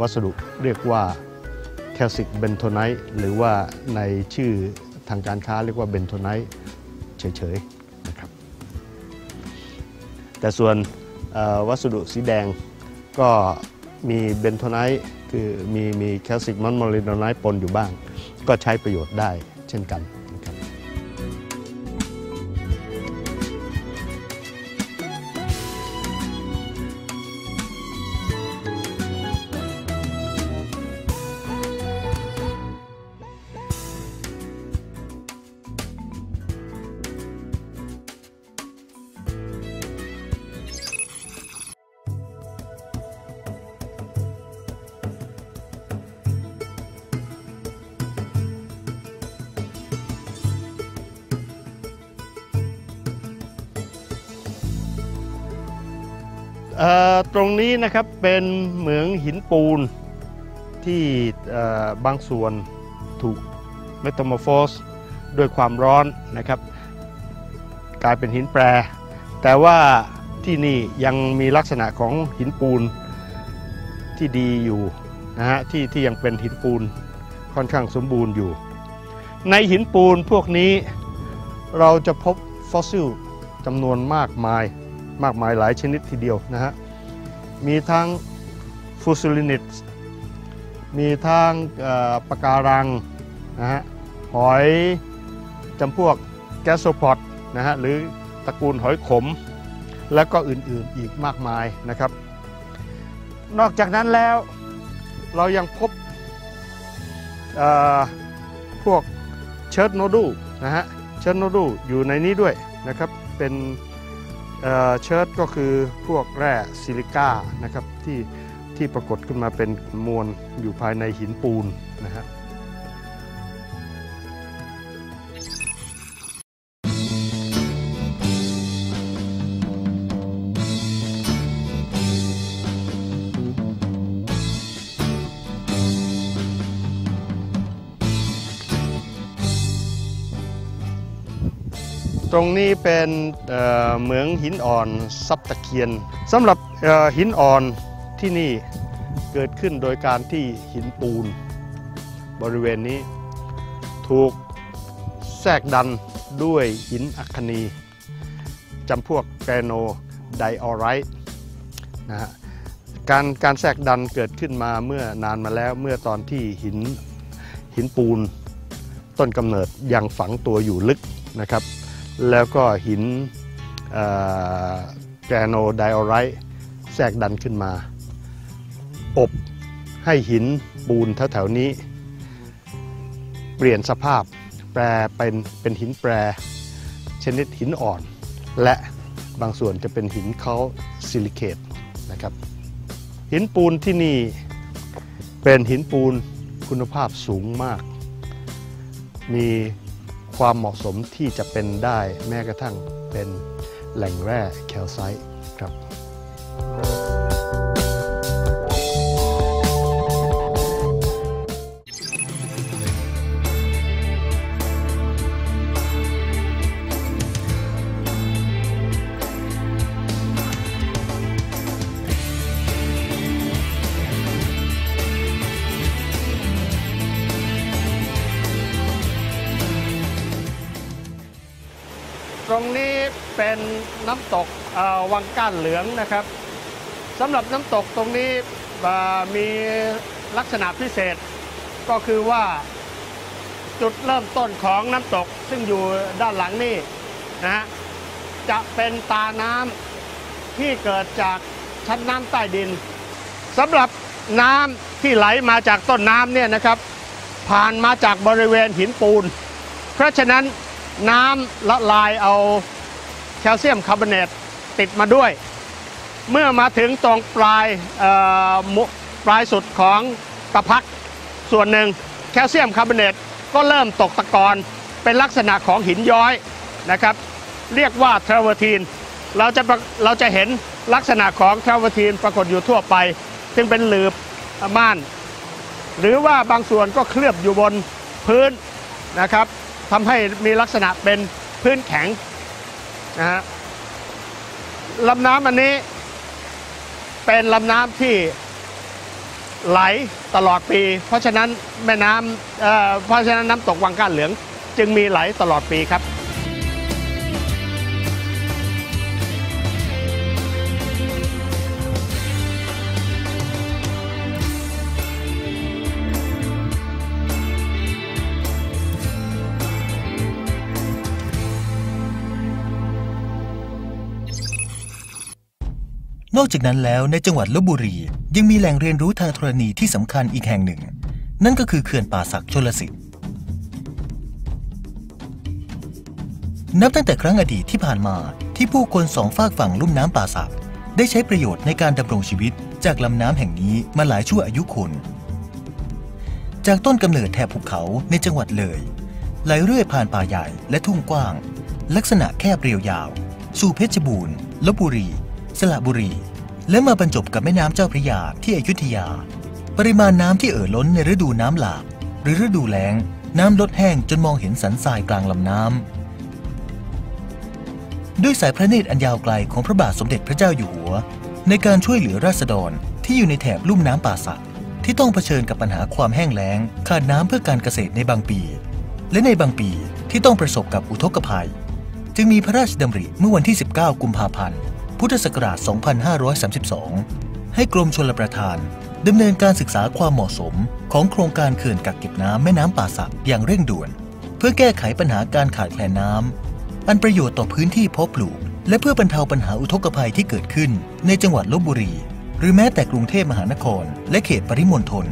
วัสดุเรียกว่าแคลซิกเบนโทไนท์หรือว่าในชื่อทางการค้าเรียกว่าเบนโทไนท์เฉยๆนะครับแต่ส่วนวัสดุสีแดงก็มีเบนโทไนท์คือมีมีแคลซิกมอนต์มอริโลไนท์ปนอยู่บ้างก็ใช้ประโยชน์ได้เช่นกันนะครับตรงนี้นะครับเป็นเหมืองหินปูนที่บางส่วนถูกเมตามอร์โฟสด้วยความร้อนนะครับกลายเป็นหินแปรแต่ว่าที่นี่ยังมีลักษณะของหินปูนที่ดีอยู่นะฮะที่ที่ยังเป็นหินปูนค่อนข้างสมบูรณ์อยู่ในหินปูนพวกนี้เราจะพบฟอสซิลจำนวนมากมายมากมายหลายชนิดทีเดียวนะฮะมีทั้งฟูซิลินิตมีทั้งปะการังนะฮะหอยจำพวกแกสโซพอดนะฮะหรือตระกูลหอยขมและก็อื่นๆอีกมากมายนะครับนอกจากนั้นแล้วเรายังพบพวกเชิร์โนดูนะฮะเชิร์โนดูอยู่ในนี้ด้วยนะครับเป็นเชิร์ตก็คือพวกแร่ซิลิก้านะครับที่ที่ปรากฏขึ้นมาเป็นมวลอยู่ภายในหินปูนนะครับ ตรงนี้เป็นเหมืองหินอ่อนซับตะเคียนสำหรับหินอ่อนที่นี่เกิดขึ้นโดยการที่หินปูนบริเวณนี้ถูกแทรกดันด้วยหินอัคนีจำพวกแกรโนไดออไรต์นะฮะการการแทรกดันเกิดขึ้นมาเมื่อนานมาแล้วเมื่อตอนที่หินหินปูนต้นกำเนิดยังฝังตัวอยู่ลึกนะครับแล้วก็หินแกรโนไดออไรต์แทรกดันขึ้นมาอบให้หินปูนแถวๆนี้เปลี่ยนสภาพแปรเป็นเป็นหินแปรชนิดหินอ่อนและบางส่วนจะเป็นหินเคาล์ซิลิเคตนะครับหินปูนที่นี่เป็นหินปูนคุณภาพสูงมากมีความเหมาะสมที่จะเป็นได้แม้กระทั่งเป็นแหล่งแร่แคลไซต์ครับตรงนี้เป็นน้ำตกวังก้านเหลืองนะครับสำหรับน้ำตกตรงนี้มีลักษณะพิเศษก็คือว่าจุดเริ่มต้นของน้ำตกซึ่งอยู่ด้านหลังนี่นะฮะจะเป็นตาน้ำที่เกิดจากชั้นน้ำใต้ดินสำหรับน้ำที่ไหลมาจากต้นน้ำเนี่ยนะครับผ่านมาจากบริเวณหินปูนเพราะฉะนั้นน้ำละลายเอาแคลเซียมคาร์บอเนตติดมาด้วยเมื่อมาถึงตรงปลายปลายสุดของตะพักส่วนหนึ่งแคลเซียมคาร์บอเนตก็เริ่มตกตะกอนเป็นลักษณะของหินย้อยนะครับเรียกว่าเทเวอร์ทีนเราจะเราจะเห็นลักษณะของเทเวอร์ทีนปรากฏอยู่ทั่วไปซึ่งเป็นหลืบม่านหรือว่าบางส่วนก็เคลือบอยู่บนพื้นนะครับทำให้มีลักษณะเป็นพื้นแข็งนะฮะลำน้ำอันนี้เป็นลำน้ำที่ไหลตลอดปีเพราะฉะนั้นแม่น้ำ เอ่อ เพราะฉะนั้นน้ำตกวังก้านเหลืองจึงมีไหลตลอดปีครับนอกจากนั้นแล้วในจังหวัดลพบุรียังมีแหล่งเรียนรู้ทางธรณีที่สำคัญอีกแห่งหนึ่งนั่นก็คือเขื่อนป่าสักชลสิทธิ์นับตั้งแต่ครั้งอดีตที่ผ่านมาที่ผู้คนสองฝากฝั่งลุ่มน้ำป่าสักได้ใช้ประโยชน์ในการดำรงชีวิตจากลำน้ำแห่งนี้มาหลายชั่วอายุคนจากต้นกำเนิดแถบภูเขาในจังหวัดเลยไหลเรื่อยผ่านป่าใหญ่และทุ่งกว้างลักษณะแคบเรียวยาวสู่เพชรบูรณ์ลพบุรีสระบุรีและมาบรรจบกับแม่น้ำเจ้าพระยาที่อยุธยาปริมาณน้ำที่เอ่อล้นในฤดูน้ำหลากหรือฤดูแล้งน้ำลดแห้งจนมองเห็นสันทรายกลางลำน้ำด้วยสายพระเนตรอันยาวไกลของพระบาทสมเด็จพระเจ้าอยู่หัวในการช่วยเหลือราษฎรที่อยู่ในแถบลุ่มน้ำป่าสักที่ต้องเผชิญกับปัญหาความแห้งแล้งขาดน้ำเพื่อการเกษตรในบางปีและในบางปีที่ต้องประสบกับอุทกภัยจึงมีพระราชดำริเมื่อวันที่สิบเก้ากุมภาพันธ์พุทธศักราช สองพันห้าร้อยสามสิบสอง ให้กรมชลประทานดำเนินการศึกษาความเหมาะสมของโครงการเขื่อนกักเก็บน้ำแม่น้ำป่าสักอย่างเร่งด่วนเพื่อแก้ไขปัญหาการขาดแคลนน้ำอันประโยชน์ต่อพื้นที่เพาะปลูกและเพื่อบรรเทาปัญหาอุทกภัยที่เกิดขึ้นในจังหวัดลพบุรีหรือแม้แต่กรุงเทพมหานครและเขตปริมณฑล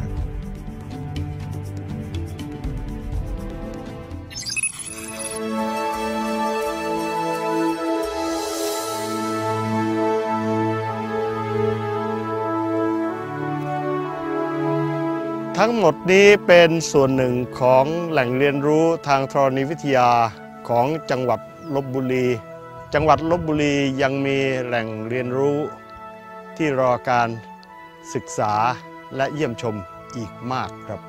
ทั้งหมดนี้เป็นส่วนหนึ่งของแหล่งเรียนรู้ทางธรณีวิทยาของจังหวัดลพบุรีจังหวัดลพบุรียังมีแหล่งเรียนรู้ที่รอการศึกษาและเยี่ยมชมอีกมากครับ